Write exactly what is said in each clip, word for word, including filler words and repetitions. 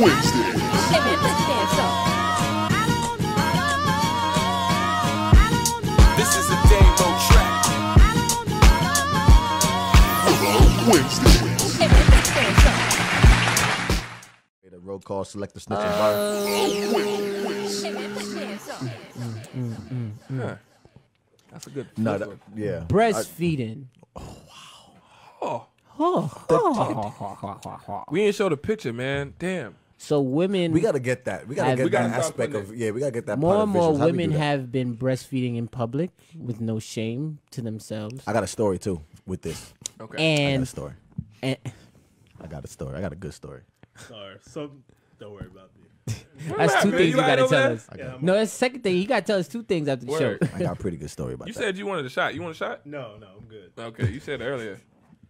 Wednesday. Okay, man, put your dance on. This is a Dango track. Hello, Wednesday. Okay, man, put your dance on. The road call, select the snitching bar. Hello, Wednesday. Okay, man, put your dance on. Mm, mm, mm. Huh. That's a good. No, that, yeah. Breastfeeding. I, oh wow. Oh. Oh. We didn't show the picture, man. Damn. So women. We gotta get that. We gotta have, get we gotta that aspect of. Yeah, we gotta get that. More part and more of women have been breastfeeding in public with no shame to themselves. I got a story too with this. Okay. And I got a story. And, I got a story. I got a good story. Sorry. So don't worry about me. That's not, two man, things you, you gotta tell us. Yeah, no, that's the second thing. You gotta tell us two things after the Word. show. I got a pretty good story about you that. You said you wanted a shot. You want a shot? No, no, I'm good. Okay, you said earlier.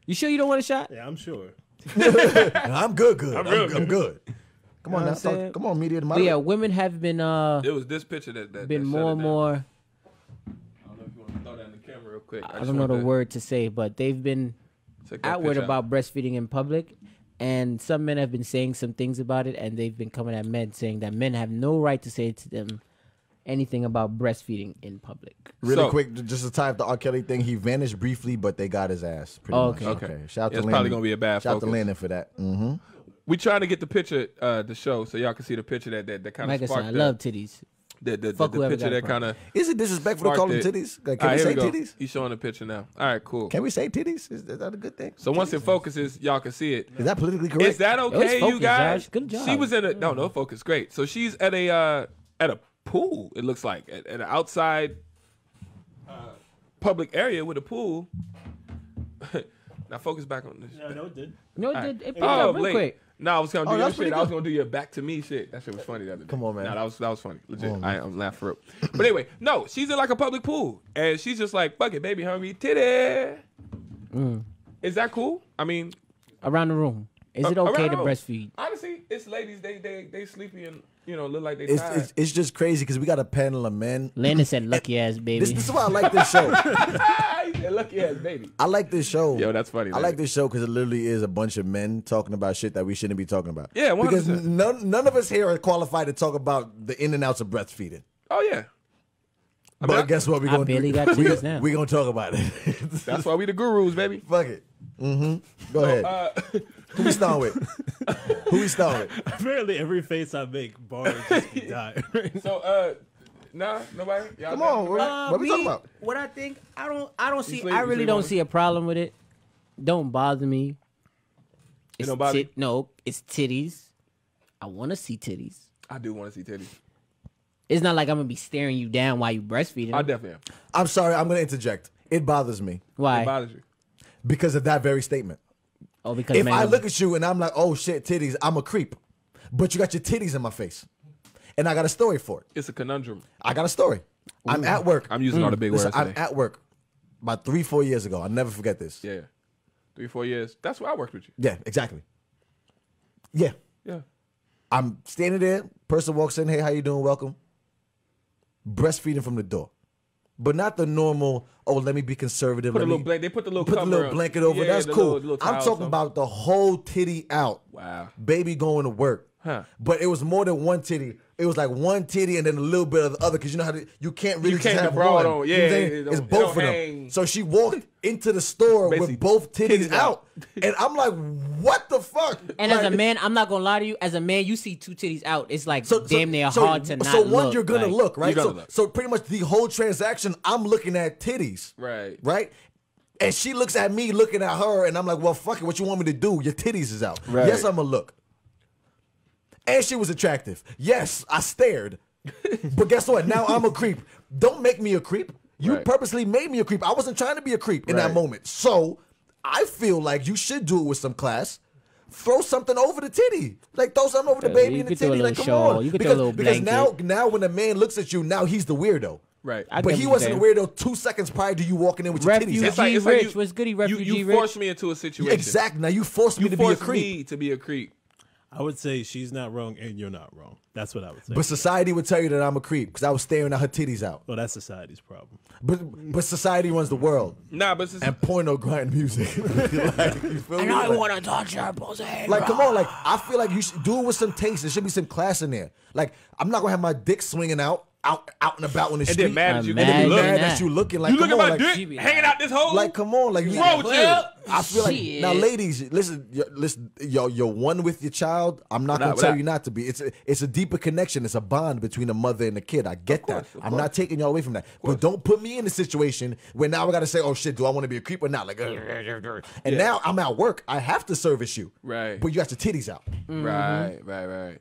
You sure you don't want a shot? Yeah, I'm sure. I'm good, good. I'm, I'm good. good. I'm good. Come you on, now, come on, media. But yeah, women have been. Uh, it was this picture that, that been that more and more. I don't know if you want to throw that in the camera real quick. I, I don't know the that. word to say, but they've been outward about out. breastfeeding in public. And some men have been saying some things about it, and they've been coming at men saying that men have no right to say to them anything about breastfeeding in public. Really so, quick, just to tie up the R. Kelly thing, he vanished briefly, but they got his ass. Pretty okay. Much. okay. okay. Shout out yeah, to Landon. It's probably going to be a bad Shout focus. out to Landon for that. Mm-hmm. We trying to get the picture uh, to show so y'all can see the picture that, that, that kind of like sparked I said, I love titties. The, the, Fuck the, the picture that kind of... Is it disrespectful to call them titties? Like, can right, we say we titties? He's showing the picture now. All right, cool. Can we say titties? Is that a good thing? So titties. Once it focuses, y'all can see it. Is that politically correct? Is that okay, focused, you guys? Josh. Good job. She was in a... No, no, focus. Great. So she's at a uh, at a pool, it looks like. At, at an outside uh, public area with a pool. Now focus back on this. No, no, it did. No, it right. did. It picked oh, up real late. quick. No, I was gonna do oh, your shit. Good. I was gonna do your back to me shit. That shit was funny the other day. Come on, man. No, that was that was funny. Legit. On, I, I'm laughing for it. But anyway, no, she's in like a public pool, and she's just like, "Fuck it, baby, hungry titty." Mm. Is that cool? I mean, around the room, is uh, it okay to breastfeed? Honestly, it's ladies. They they they sleepy and you know look like they it's, tired. It's, it's just crazy because we got a panel of men. Landon said, "Lucky ass baby." This, this is why I like this show. Yeah, lucky ass baby. I like this show. Yo, that's funny. I baby. like this show because it literally is a bunch of men talking about shit that we shouldn't be talking about. Yeah, one hundred percent. Because none, none of us here are qualified to talk about the in and outs of breastfeeding. Oh, yeah. I but mean, guess what? We're going to we talk about it. That's why we the gurus, baby. Fuck it. Mm-hmm. Go so, ahead. Uh, Who we start with? Who we start with? Apparently every face I make, bar just die. So, uh... Nah, nobody. Come on, what, uh, what we, we talking about? What I think, I don't, I don't see, sleep, I really don't see a problem with it. Don't bother me. It's it don't bother tit, no, it's titties. I want to see titties. I do want to see titties. It's not like I'm gonna be staring you down while you breastfeeding. I definitely am. I'm sorry, I'm gonna interject. It bothers me. Why? It bothers you because of that very statement. Oh, because if I look at you and I'm like, oh shit, titties, I'm a creep. But you got your titties in my face. And I got a story for it. It's a conundrum. I got a story. Ooh. I'm at work. I'm using mm. all the big Listen, words. Today. I'm at work about three, four years ago. I'll never forget this. Yeah. Three, four years. That's where I worked with you. Yeah, exactly. Yeah. Yeah. I'm standing there. Person walks in. Hey, how you doing? Welcome. Breastfeeding from the door. But not the normal, oh, let me be conservative. Put a little blanket. They put the little, put the little blanket over. Yeah, That's cool. Little, little I'm talking something. about the whole titty out. Wow. Baby going to work. Huh. But it was more than one titty. It was like one titty and then a little bit of the other because you know how to, you can't really you can't just have one. On. Yeah, you know it it's both it of them. Hang. So she walked into the store Basically, with both titties, titties out, and I'm like, what the fuck? And like, as a man, I'm not gonna lie to you. As a man, you see two titties out, it's like so, damn so, near so, hard to not look. So one, look, you're gonna like, look right. Gonna so, look. so pretty much the whole transaction, I'm looking at titties. Right. Right. And she looks at me, looking at her, and I'm like, well, fuck it. What you want me to do? Your titties is out. Right. Yes, I'm gonna look. And she was attractive. Yes, I stared. But guess what? Now I'm a creep. Don't make me a creep. You right. purposely made me a creep. I wasn't trying to be a creep in right. that moment. So I feel like you should do it with some class. Throw something over the titty. Like throw something over the baby you and the titty. Like come shawl. on. You because, do a because now, now when a man looks at you, now he's the weirdo. Right. I but he wasn't a weirdo two seconds prior to you walking in with your refugee titties. It's like, it's like Rich. You, What's good? Refugee you, you Rich. You forced me into a situation. Exactly. Now you forced me you to forced be a creep. You forced me to be a creep. I would say she's not wrong and you're not wrong. That's what I would say. But society would tell you that I'm a creep because I was staring at her titties out. Well, that's society's problem. But but society runs the world. Nah, but and porno grind music. Like, you feel and me? I like, want to touch your pussy. Like, come on, like I feel like you should do it with some taste. There should be some class in there. Like, I'm not gonna have my dick swinging out. Out, out and about on the street. And then mad at you. And then mad at you looking like, you look at my dick hanging out this hole. Like, come on, like, what's wrong with you? I feel like now, ladies, listen, listen, y'all, you're one with your child. I'm not gonna tell you not to be. It's a, it's a deeper connection. It's a bond between a mother and a kid. I get that. I'm not taking y'all away from that. But don't put me in a situation where now I gotta say, oh shit, do I want to be a creep or not? Like, and now I'm at work. I have to service you. Right. But you got your titties out. Right. Right. Right.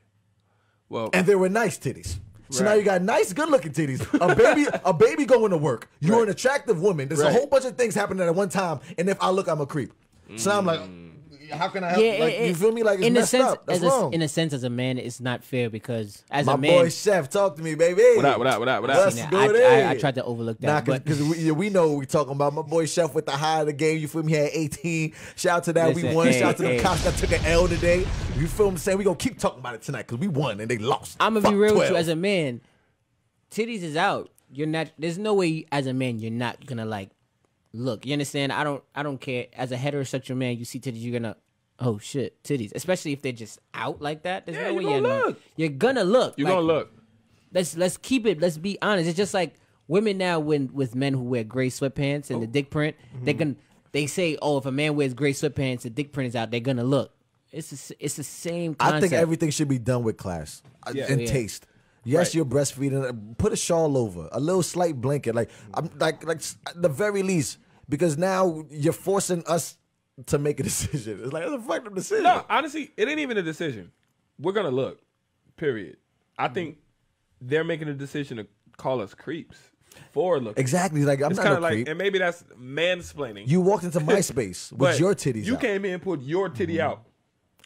Well, and they were nice titties. So right. now you got nice, good-looking titties. A baby, a baby going to work. You're right. an attractive woman. There's right. a whole bunch of things happening at one time. And if I look, I'm a creep. So mm. I'm like, how can I help? Yeah, like, it, you feel me? Like it's in messed a sense, up. That's wrong. A, in a sense, as a man, it's not fair because as My a man, my boy Chef, talk to me, baby. What up? What up? What up? What up? Let's do it. I tried to overlook that, nah, because we, we know what we're talking about. My boy Chef with the high of the game. You feel me? He had eighteen. Shout out to that. Listen, we won. Hey, Shout out to hey. the cops that took an L today. You feel what I'm saying? We gonna keep talking about it tonight because we won and they lost. I'm gonna Fuck be real with you. As a man, titties is out. You're not. There's no way as a man you're not gonna like. Look, you understand? I don't I don't care. As a heterosexual man, you see titties, you're gonna, oh shit, titties. Especially if they're just out like that. There's yeah, no way you're gonna look. You're gonna look. You're like, gonna look. Let's let's keep it, let's be honest. It's just like women now when with men who wear gray sweatpants and oh. the dick print, mm-hmm. they can they say, oh, if a man wears gray sweatpants, the dick print is out, they're gonna look. It's a, it's the same concept. I think everything should be done with class yeah. and yeah. taste. Yes, right. you're breastfeeding. Put a shawl over, a little slight blanket, like I'm like like at the very least, because now you're forcing us to make a decision. It's like that's a fucked up decision. No, honestly, it ain't even a decision. We're gonna look. Period. I mm-hmm. think they're making a decision to call us creeps for looking. Exactly. Like I'm it's not a like, creep. And maybe that's mansplaining. You walked into my space with your titties. You out. came in and put your titty mm-hmm. out.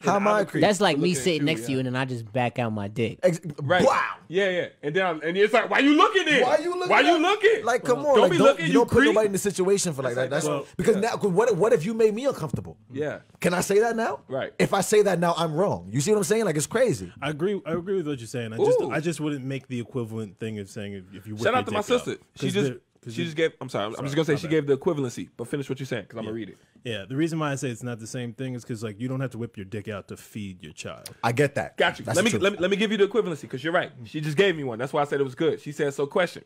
How am I? That's like me sitting next to you and then I just back out my dick. Right. Wow. Yeah, yeah. And then I'm, and it's like, why you looking at? Why you looking? Why you looking? Like, come on. Don't be looking. You don't put nobody in the situation for like that. That's because now, what what if you made me uncomfortable? Yeah. Can I say that now? Right. If I say that now, I'm wrong. You see what I'm saying? Like, it's crazy. I agree. I agree with what you're saying. I just I just wouldn't make the equivalent thing of saying if you. Shout out to my sister. She just. She just gave, I'm sorry, I'm sorry, just going to say she bad. gave the equivalency, but finish what you're saying because I'm yeah. going to read it. Yeah, the reason why I say it's not the same thing is because, like, you don't have to whip your dick out to feed your child. I get that. Got you. Let me, let me let me give you the equivalency because you're right. She just gave me one. That's why I said it was good. She said, so question,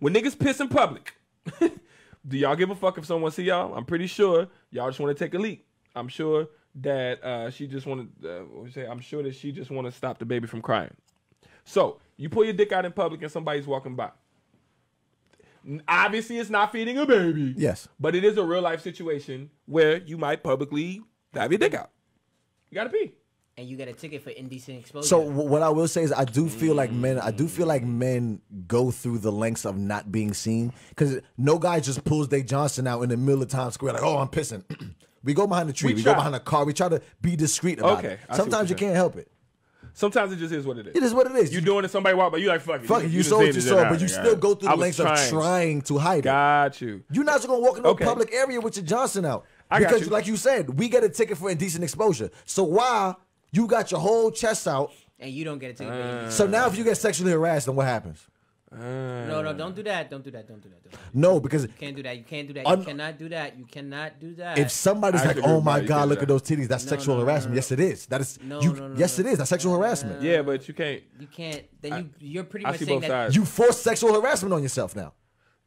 when niggas piss in public, do y'all give a fuck if someone see y'all? I'm pretty sure y'all just want to take a leak. I'm sure that uh, she just wanted, uh, what would you say? I'm sure that she just want to stop the baby from crying. So you pull your dick out in public and somebody's walking by. Obviously, it's not feeding a baby. Yes. But it is a real-life situation where you might publicly have your dick out. You got to pee. And you get a ticket for indecent exposure. So what I will say is I do feel like men, I do feel like men go through the lengths of not being seen. Because no guy just pulls Dave Johnson out in the middle of Times Square like, oh, I'm pissing. We go behind the tree. We, we go behind a car. We try to be discreet about okay, it. I Sometimes you saying. can't help it. Sometimes it just is what it is. It is what it is. You're doing it, somebody walk by you like, fuck it. Fuck it, you, you sold your soul, but you still go through the lengths of trying to hide it. Got you. You're not just going to walk into okay. a public area with your Johnson out. I because, got you. like you said, we get a ticket for indecent exposure. So why you got your whole chest out. And you don't get a ticket uh, for indecent exposure. So now if you get sexually harassed, then what happens? Uh, no, no, don't do that. Don't do that. Don't do that. Don't do that. No, because you can't do that. You can't do that. You cannot do that. You cannot do that. If somebody's I like, "Oh my God, look at those titties," that's no, sexual no, harassment. No, no. Yes, it is. That is. No, you, no, no, yes, no. it is. That's sexual uh, harassment. Yeah, but you can't. You can't. Then I, you you're pretty much saying that sides. you force sexual harassment on yourself now.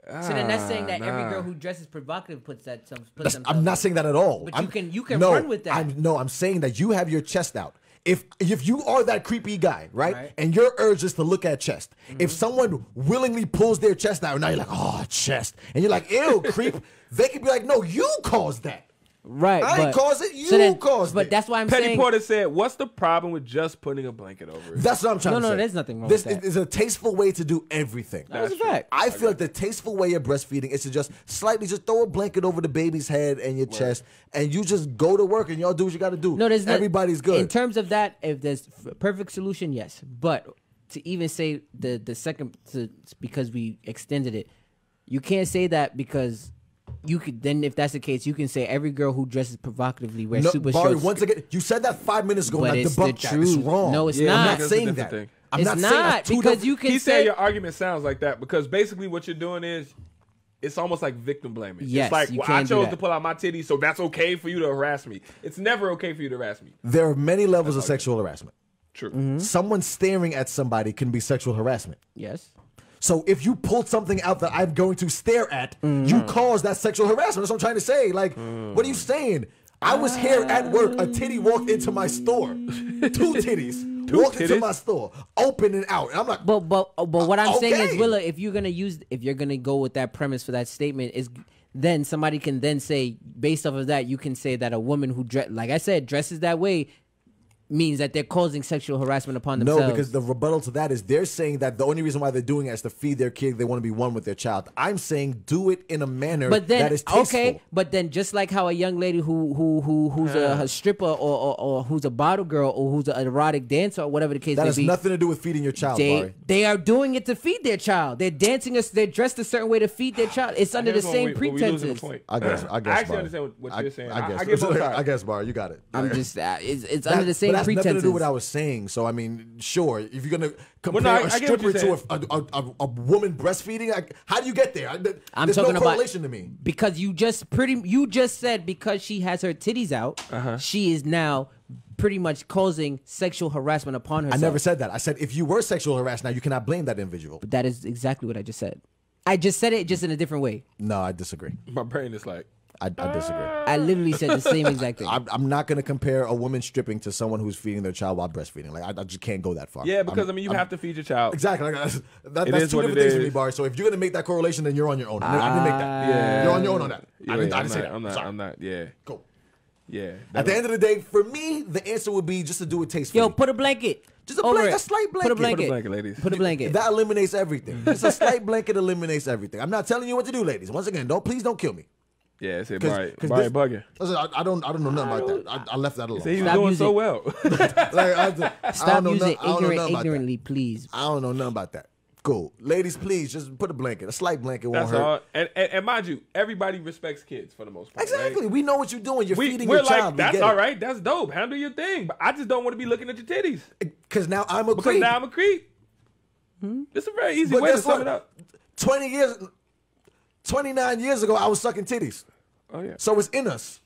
Ah, so then that's saying that nah. every girl who dresses provocative puts that. Some, puts I'm not saying that at all. But I'm, you can you can no, run with that. I'm, no, I'm saying that you have your chest out. If if you are that creepy guy, right, right. and your urge is to look at chest, mm-hmm. if someone willingly pulls their chest out, and now you're like, oh, chest, and you're like, ew, creep, they could be like, no, you caused that. Right. I didn't cause it, you so then, caused but it. But that's why I'm Penny saying... Penny Porter said, what's the problem with just putting a blanket over it? That's what I'm trying no, to no, say. No, no, there's nothing wrong this with that. This is a tasteful way to do everything. That's, that's a fact. I, I feel like the tasteful way of breastfeeding is to just slightly just throw a blanket over the baby's head and your Word. chest, and you just go to work and y'all do what you got to do. No, there's Everybody's good. In terms of that, if there's a perfect solution, yes. But to even say the, the second, to, because we extended it, you can't say that because... you could then, if that's the case, you can say every girl who dresses provocatively wears no, super Bari, shorts. Once again, you said that five minutes ago. But and I it's the that. truth. It's wrong. No, it's yeah, not. I'm not saying that. Thing. I'm it's not, not saying that. Because different. you can. He say, said your argument sounds like that because basically what you're doing is, it's almost like victim blaming. Yes, it's like, well, I chose to pull out my titties, so that's okay for you to harass me. It's never okay for you to harass me. There are many levels that's of sexual good. harassment. True. Mm-hmm. Someone staring at somebody can be sexual harassment. Yes. So if you pulled something out that I'm going to stare at, mm-hmm. you caused that sexual harassment. That's what I'm trying to say. Like, mm. what are you saying? I was here at work. A titty walked into my store. Two titties Two walked titties? into my store, open and out. And I'm like, but but but what I'm okay. saying is, Willa, if you're gonna use, if you're gonna go with that premise for that statement, is then somebody can then say, based off of that, you can say that a woman who dress, like I said, dresses that way, means that they're causing sexual harassment upon themselves. No, because the rebuttal to that is they're saying that the only reason why they're doing it is to feed their kid. They want to be one with their child. I'm saying do it in a manner but then, that is tasteful. Okay, but then just like how a young lady who who who who's a, a stripper or, or or who's a bottle girl or who's an erotic dancer or whatever the case that may be. That has nothing to do with feeding your child. They Bari. they are doing it to feed their child. They're dancing us. They're dressed a certain way to feed their child. It's under the same we, pretenses. The I guess. I guess. I actually Bari. understand what, what I, you're saying. I, I, I guess. I guess, Bari, you got it. I'm just. Uh, it's it's that, under the same. That's pretenses. Nothing to do with what I was saying. So I mean, sure, if you're gonna compare well, no, I, a stripper to a, a, a, a woman breastfeeding, like, how do you get there? I, th I'm there's talking no correlation about, to me because you just pretty you just said because she has her titties out, uh-huh. she is now pretty much causing sexual harassment upon herself. I never said that. I said if you were sexual harassed, now you cannot blame that individual. But that is exactly what I just said. I just said it just in a different way. No, I disagree. My brain is like. I, I disagree. I literally said the same exact thing. I, I'm not going to compare a woman stripping to someone who's feeding their child while breastfeeding. Like I, I just can't go that far. Yeah, because I'm, I mean, you I'm, have to feed your child. Exactly. Like, that's that, that's two different things for me, Bari. So if you're going to make that correlation, then you're on your own. I, I didn't make that. Yeah, you're on your own on that. Yeah, I didn't, I didn't say that. I'm not. Sorry. I'm not. Yeah. Cool. Yeah. At the end of the day, for me, the answer would be just to do it tastefully. Yo, put a blanket. Just a, blanket, a slight blanket. Put a blanket. Put a blanket, ladies. Put a blanket. That eliminates everything. Just a slight blanket eliminates everything. I'm not telling you what to do, ladies. Once again, don't please don't kill me. Yeah, I said, Bari, Bari bugging. I don't, I don't know nothing about that. I, I left that alone. He was doing so well. like, I just, Stop I don't using no, ignorant, ignorantly, please. I don't know nothing about that. Cool, ladies, please just put a blanket, a slight blanket won't That's hurt. All. And, and and mind you, everybody respects kids for the most part. Exactly, right? We know what you're doing. You're we, feeding we're your like, child. That's all right. That's dope. Handle your thing. But I just don't want to be looking at your titties. Because now I'm a creep. Because now I'm a creep. Hmm? It's a very easy but way to sum what? it up. Twenty years. twenty-nine years ago, I was sucking titties. Oh, yeah. So it's in us.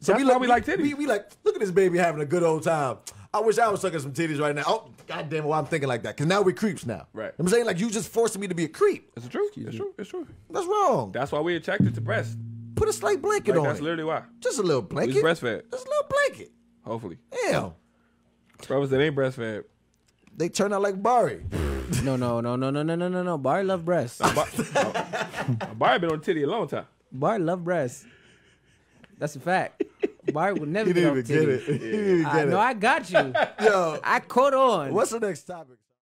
So That's we, why like, we like titties. We, we like, look at this baby having a good old time. I wish I was sucking some titties right now. Oh, goddamn why I'm thinking like that. Because now we're creeps now. Right. I'm saying, like, you just forcing me to be a creep. It's true. It's true. It's true. That's wrong. That's why we attracted to breast. Put a slight blanket like, on That's it. literally why. Just a little blanket. We breastfed. Just a little blanket. Hopefully. Damn. Brothers that ain't breastfed. They turn out like Bari. No, no, no, no, no, no, no, no, no. Bari love breasts. Nah, Bari, nah, Bari been on titty a long time. Bari love breasts. That's a fact. Bari would never be on titty. You didn't even get it. You didn't even get it. No, I got you. Yo, I caught on. What's the next topic?